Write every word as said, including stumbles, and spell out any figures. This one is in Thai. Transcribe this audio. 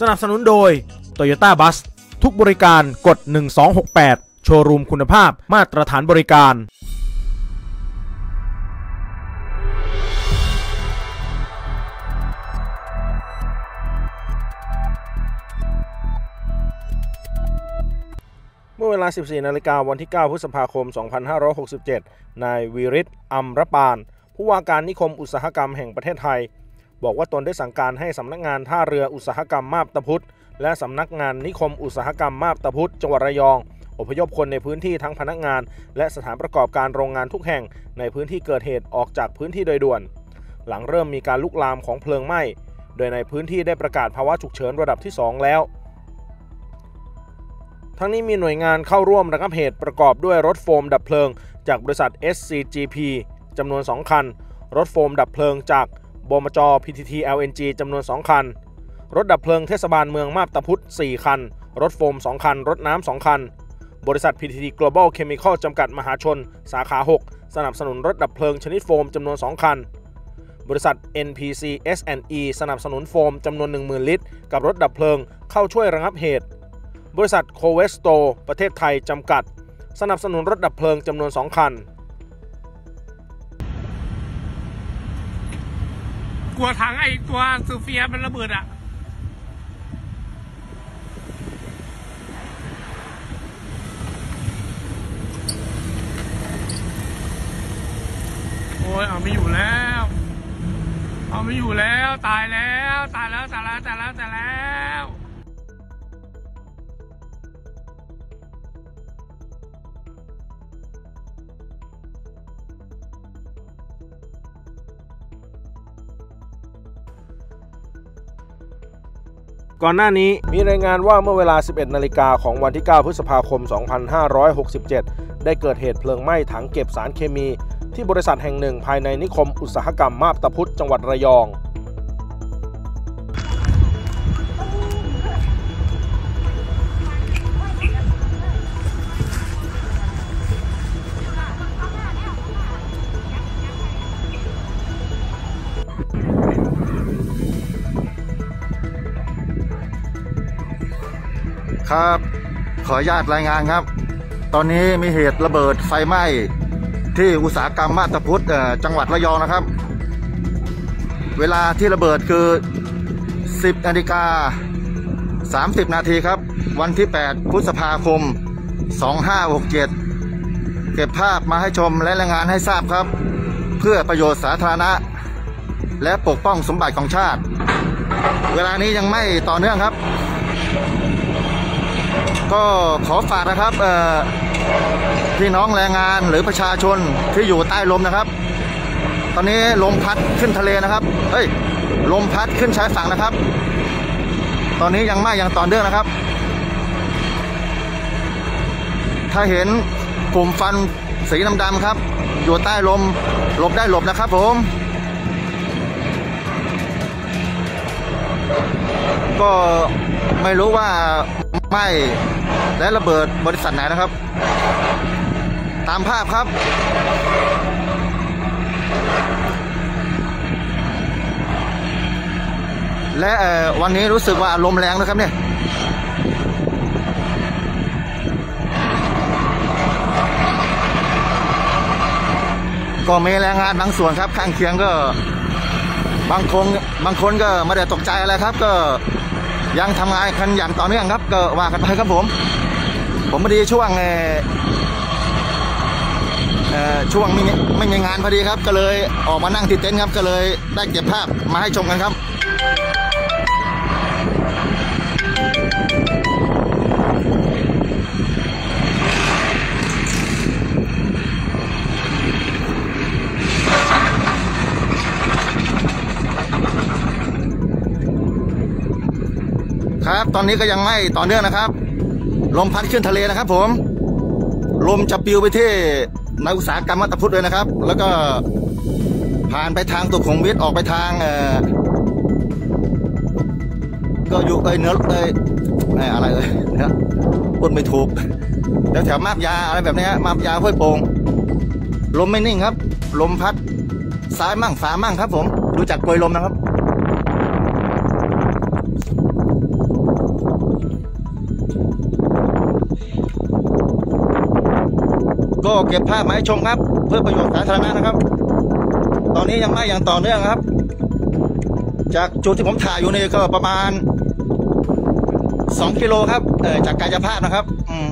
สนับสนุนโดย Toyota Bus ทุกบริการกดหนึ่งสองหกแปดโชว์รูมคุณภาพมาตรฐานบริการเมื่อเวลา สิบสี่ นาฬิกาวันที่ เก้า พฤษภาคม สองพันห้าร้อยหกสิบเจ็ด นายวีริศ อำรปานผู้ว่าการนิคมอุตสาหกรรมแห่งประเทศไทยบอกว่าตนได้สั่งการให้สำนักงานท่าเรืออุตสาหกรรมมาบตาพุธและสำนักงานนิคมอุตสาหกรรมมาบตาพุธจังหวัดระยองอพยพคนในพื้นที่ทั้งพนักงานและสถานประกอบการโรงงานทุกแห่งในพื้นที่เกิดเหตุออกจากพื้นที่โดยด่วนหลังเริ่มมีการลุกลามของเพลิงไหม้โดยในพื้นที่ได้ประกาศภาวะฉุกเฉินระดับที่ สอง แล้วทั้งนี้มีหน่วยงานเข้าร่วมระงับเหตุประกอบด้วยรถโฟมดับเพลิงจากบริษัท เอส ซี จี พี จำนวน สอง คันรถโฟมดับเพลิงจากบมจ. พี ที ที แอล เอ็น จี จำนวน สอง คันรถดับเพลิงเทศบาลเมืองมาบตาพุธ สี่ คันรถโฟม สอง คันรถน้ำ สอง คันบริษัท พี ที ที Global Chemical จำกัดมหาชนสาขา หก สนับสนุนรถดับเพลิงชนิดโฟมจำนวน สอง คันบริษัท เอ็น พี ซี เอส แอนด์ อี สนับสนุนโฟมจำนวน หนึ่งหมื่น ลิตรกับรถดับเพลิงเข้าช่วยระงับเหตุบริษัทโคเวสโตประเทศไทยจำกัดสนับสนุนรถดับเพลิงจำนวน สอง คันกลัวถังไอ้ตัวซูเฟียมันระเบิดอ่ะโอ้ยเอาไม่อยู่แล้วเอาไม่อยู่แล้วตายแล้วตายแล้วตายแล้วตายแล้วตายแล้วก่อนหน้านี้มีรายงานว่าเมื่อเวลา สิบเอ็ด นาฬิกาของวันที่ เก้า พฤษภาคม สองพันห้าร้อยหกสิบเจ็ด ได้เกิดเหตุเพลิงไหม้ถังเก็บสารเคมีที่บริษัทแห่งหนึ่งภายในนิคมอุตสาหกรรมมาบตาพุธจังหวัดระยองครับขออนุญาตรายงานครับตอนนี้มีเหตุระเบิดไฟไหม้ที่อุตสาหกรรมมาบตาพุธจังหวัดระยองนะครับเวลาที่ระเบิดคือ สิบ นาฬิกา สามสิบ นาทีครับวันที่ แปด พฤษภาคม สองพันห้าร้อยหกสิบเจ็ด เก็บภาพมาให้ชมและรายงานให้ทราบครับเพื่อประโยชน์สาธารณะและปกป้องสมบัติของชาติเวลานี้ยังไม่ต่อเนื่องครับก็ขอฝากนะครับพี่น้องแรงงานหรือประชาชนที่อยู่ใต้ลมนะครับตอนนี้ลมพัดขึ้นทะเลนะครับเฮ้ยลมพัดขึ้นชายฝั่งนะครับตอนนี้ยังไหม้อย่างต่อเนื่องนะครับถ้าเห็นกลุ่มฟันสีดำๆครับอยู่ใต้ลมหลบได้หลบนะครับผมก็ไม่รู้ว่าไหม้และระเบิดบริษัทไหนนะครับตามภาพครับและวันนี้รู้สึกว่าลมแรงนะครับเนี่ยก็มีแรงงานบางส่วนครับข้างเคียงก็บางคนบางคนก็ไม่ได้ตกใจอะไรครับก็ยังทำงานกันอย่างต่อเนื่องครับก็ว่ากันไปครับผมผมพอดีช่วงช่วงไม่ไม่มีงานพอดีครับก็เลยออกมานั่งที่เต็นท์ครับก็เลยได้เก็บภาพมาให้ชมกันครับครับตอนนี้ก็ยังไม่ต่อเนื่องนะครับลมพัดขึ้นทะเลนะครับผมลมจะปลิวไปที่ในอุตสาหกรรมมาบตาพุธเลยนะครับแล้วก็ผ่านไปทางสุขุมวิทออกไปทางเออก็อยู่เอ้ยเนื้อเอ้ยอะไรเอ้ยนะพูดไม่ถูกแล้วแถวมาบยาอะไรแบบนี้ฮะมาบยาห้วยโป่งลมไม่นิ่งครับลมพัดซ้ายมั่งฝามั่งครับผมดูจากกลวยลมนะครับ ก็เก็บภาพมาให้ชมครับเพื่อประโยชน์สาธารณะนะครับตอนนี้ยังไม่อย่างต่อเนื่องครับจากจุดที่ผมถ่ายอยู่นี่ก็ประมาณสองกิโลครับเอ่อจากกายภาพนะครับอืม